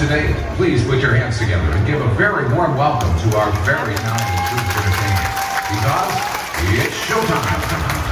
today, please put your hands together and give a very warm welcome to our very talented group entertainment, because it's showtime.